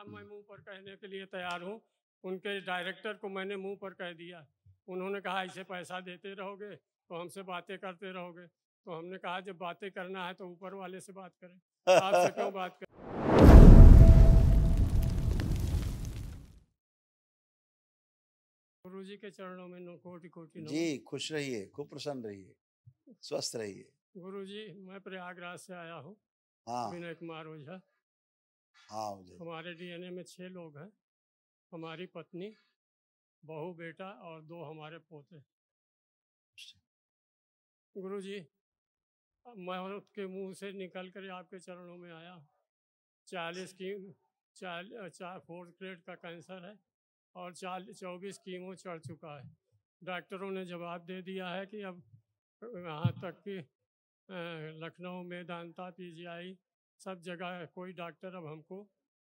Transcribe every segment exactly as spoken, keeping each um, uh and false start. साहब मैं मुंह पर कहने के लिए तैयार हूँ। उनके डायरेक्टर को मैंने मुंह पर कह दिया। उन्होंने कहा ऐसे पैसा देते रहोगे तो हमसे बातें करते रहोगे। तो हमने कहा जब बातें करना है तो ऊपर वाले से बात करें, आपसे क्यों बात करें। गुरुजी के चरणों में कोटि कोटि नमन। जी खुश रहिए, खूब प्रसन्न रहिए, स्वस्थ रहिए। गुरुजी मैं प्रयागराज से आया हूँ। हाँ। विनय कुमार ओझा। हाँ, हमारे डीएनए में छह लोग हैं, हमारी पत्नी, बहू, बेटा और दो हमारे पोते। गुरुजी मैं आपके मुंह से निकल कर आपके चरणों में आया। चालीस की चार फोर्थ ग्रेड का कैंसर है और चालीस चौबीस कीमो चढ़ चुका है। डॉक्टरों ने जवाब दे दिया है कि अब यहाँ तक कि लखनऊ में दांता पीजीआई सब जगह कोई डॉक्टर अब हमको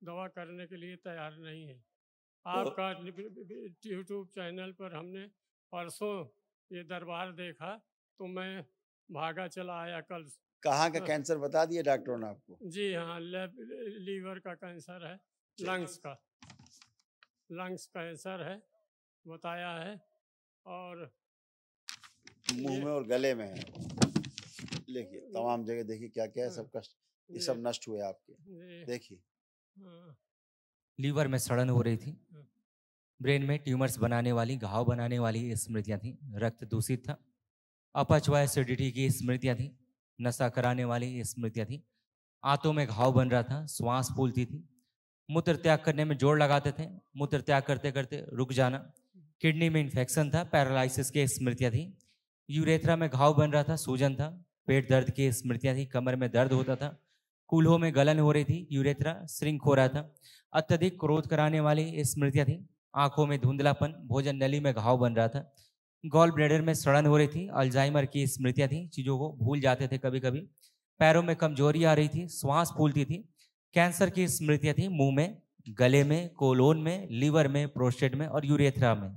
दवा करने के लिए तैयार नहीं है। आपका यूट्यूब चैनल पर हमने परसों ये दरबार देखा तो मैं भागा चला आया। कल कहाँ का कैंसर बता दिया डॉक्टरों ने आपको? जी हाँ, लीवर का कैंसर है, लंग्स का लंग्स कैंसर है बताया है, और मुंह में और गले में है। देखिए तमाम जगह देखिए क्या क्या है, सब कष्ट ये सब नष्ट हुए आपके। देखिए लीवर में सड़न हो रही थी, ब्रेन में ट्यूमर्स बनाने वाली, घाव बनाने वाली स्मृतियाँ थी, रक्त दूषित था, अपचय एसिडिटी की स्मृतियाँ थी, नशा कराने वाली स्मृतियाँ थी, आंतों में घाव बन रहा था, श्वास फूलती थी, मूत्र त्याग करने में जोर लगाते थे, मूत्र त्याग करते करते रुक जाना, किडनी में इन्फेक्शन था, पैरालिसिस की स्मृतियाँ थी, यूरेथ्रा में घाव बन रहा था, सूजन था, पेट दर्द की स्मृतियाँ थी, कमर में दर्द होता था, कूल्हों में गलन हो रही थी, यूरेथ्रा श्रिंक हो रहा था, अत्यधिक क्रोध कराने वाली स्मृतियाँ थी, आंखों में धुंधलापन, भोजन नली में घाव बन रहा था, गॉल ब्लैडर में सड़न हो रही थी, अल्जाइमर की स्मृतियाँ थी, चीज़ों को भूल जाते थे कभी कभी, पैरों में कमजोरी आ रही थी, श्वास फूलती थी, कैंसर की स्मृतियाँ थी, मुंह में, गले में, कोलोन में, लीवर में, प्रोस्टेट में और यूरेथ्रा में।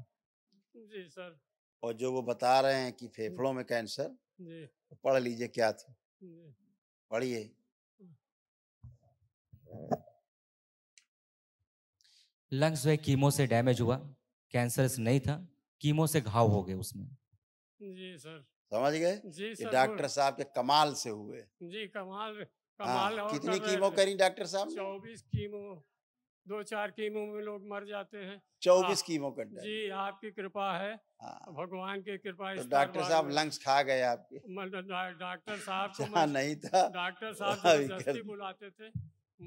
जी सर। और जो वो बता रहे हैं कि फेफड़ों में कैंसर, पढ़ लीजिए क्या था, पढ़िए। लंग्स जो है कीमो से डैमेज हुआ, कैंसरस नहीं था, कीमो से घाव हो गए उसमें। जी सर। समझ गए, डॉक्टर साहब के कमाल से हुए। जी कमाल कमाल। हाँ, कितनी कीमो करी डॉक्टर साहब? चौबीस कीमो, दो चार कीमो में लोग मर जाते हैं। चौबीस कीमो कर डाली। जी आपकी कृपा है। हाँ। भगवान की कृपा। तो डॉक्टर साहब लंग्स खा गए आपके? डॉक्टर साहब नहीं था, डॉक्टर साहब बुलाते थे,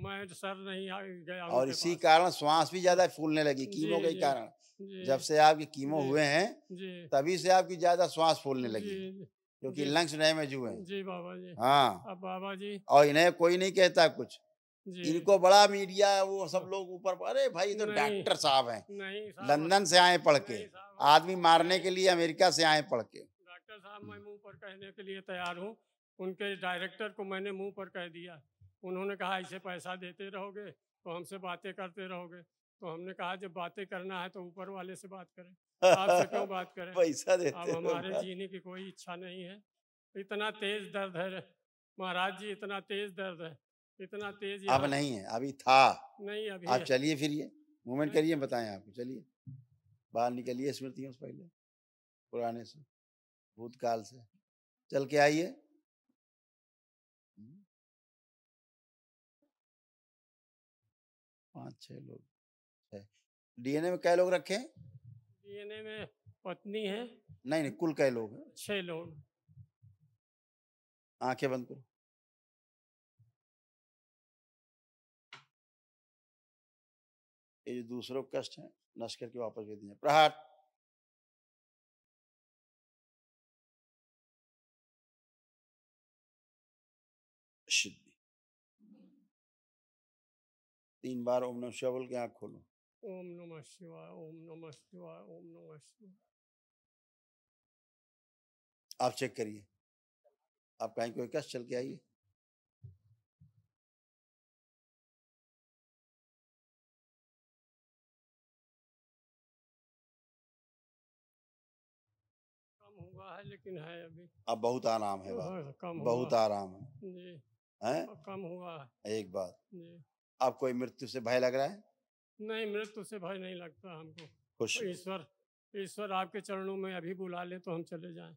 मैं सर नहीं गया। और इसी कारण श्वास भी ज्यादा फूलने लगी कीमो के कारण। जब से आपके कीमो हुए हैं तभी से आपकी ज्यादा श्वास फूलने लगी, क्योंकि लंग्स डैमेज हुए हैं। जी बाबा जी। हाँ अब बाबा जी। और इन्हें कोई नहीं कहता कुछ, इनको बड़ा मीडिया वो सब लोग ऊपर। अरे भाई तो डॉक्टर साहब हैं, लंदन से आए पढ़ के, आदमी मारने के लिए अमेरिका से आए पढ़ के। डॉक्टर साहब मैं मुँह पर कहने के लिए तैयार हूँ। उनके डायरेक्टर को मैंने मुँह पर कह दिया। उन्होंने कहा ऐसे पैसा देते रहोगे तो हमसे बातें करते रहोगे। तो हमने कहा जब बातें करना है तो ऊपर वाले से बात करें, आपसे क्यों बात करें, पैसा देते अब हमारे जीने की कोई इच्छा नहीं है। इतना तेज दर्द है महाराज जी, इतना तेज दर्द है, इतना तेज। अब नहीं है, अभी था नहीं, अभी आप चलिए फिरिए, मूवमेंट करिए, बताएं आपको। चलिए बाहर निकलिए स्मृतियों से, पहले पुराने से, भूतकाल से चल के आइए। पाँच छः लोग है। डीएनए में क्या लोग रखे? डीएनए में पत्नी है। नहीं नहीं, कुल क्या लोग हैं? छः लोग। आंखें बंद करो। ये जो दूसरों के कष्ट है नष्ट करके वापस दे दिए। प्रहार तीन बार ओम नमः शिवाय बोल के आँख खोलो। ओम नमः शिवाय, ओम नमः शिवाय, ओम नमः शिवाय। आप चेक करिए, आप कहीं कोई कष्ट चल के आइए। कम हुआ है लेकिन है अभी। अब बहुत आराम है बात, कम बहुत आराम है, है? कम हुआ है। एक बात, आपको मृत्यु से भय लग रहा है? नहीं, मृत्यु से भय नहीं लगता हमको। ईश्वर ईश्वर आपके चरणों में अभी बुला ले तो हम चले जाएं।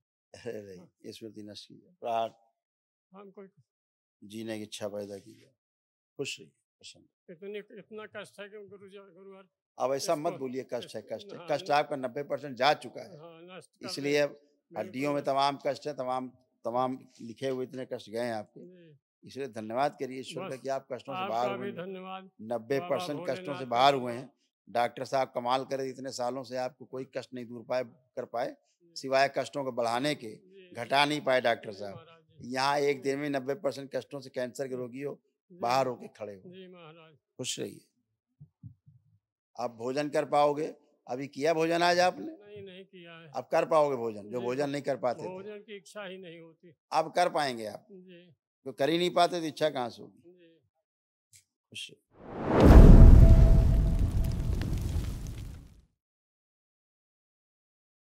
अरे ये स्मृति नष्ट की जाए, हमको जीने की इच्छा पैदा की जाए, खुश रहिए, प्रसन्न। इतनी इतना कष्ट है कि गुरु गुरु अब ऐसा मत बोलिए कष्ट है, कष्ट है, कष्ट आपका नब्बे परसेंट जा चुका है, इसलिए हड्डियों में तमाम कष्ट है, तमाम तमाम लिखे हुए इतने कष्ट गए हैं आपके, इसलिए धन्यवाद करिए ईश्वर का कि आप कष्टों से बाहर हुए हैं, नब्बे परसेंट कष्टों से बाहर हुए हैं। डॉक्टर साहब कमाल करे, इतने सालों से आपको कोई कष्ट नहीं दूर पाए कर पाए, सिवाय कष्टों को बढ़ाने के, घटा नहीं पाए डॉक्टर साहब। यहाँ एक दिन में नब्बे परसेंट कष्टों से कैंसर के रोगी हो बाहर होके खड़े हो, खुश रहिए। आप भोजन कर पाओगे? अभी किया भोजन आज आपने? नहीं नहीं किया है। अब कर पाओगे भोजन? जो भोजन नहीं कर पाते, भोजन की इच्छा ही नहीं होती, अब कर पाएंगे आप? जो कर ही नहीं पाते तो इच्छा कहाँ से होगी? खुश रहिए।